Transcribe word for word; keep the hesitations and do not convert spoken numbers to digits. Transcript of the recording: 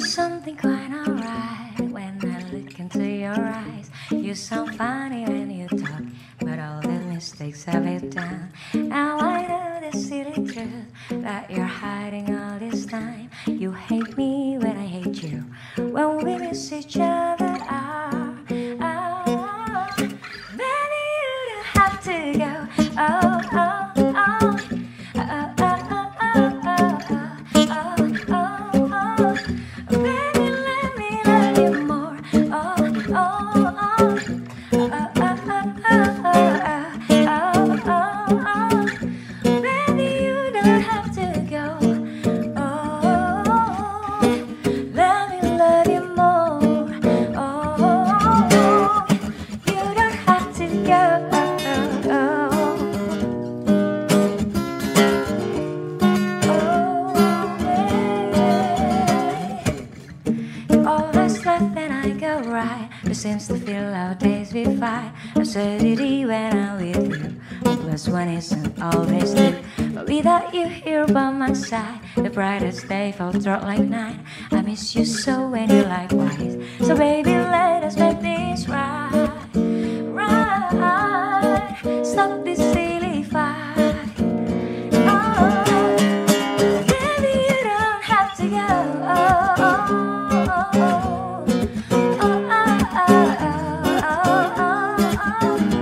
There's something quite alright when I look into your eyes. You sound funny when you talk, but all the mistakes I've been done. Now I know the silly truth that you're hiding all this time. You hate me when I hate you, when we miss each other. Oh, oh, oh. Baby, you don't have to go. Oh, oh, oh, oh, oh. It seems to feel our days we fight. Absurdity when I'm with you, plus one isn't always two. But without you here by my side, the brightest day falls dark like night. I miss you so when you likewise. So baby, let us make this right, right. Stop this silly fight. Oh, baby, you don't have to go. Oh, oh, oh, oh. Oh, oh, oh, oh, oh, oh.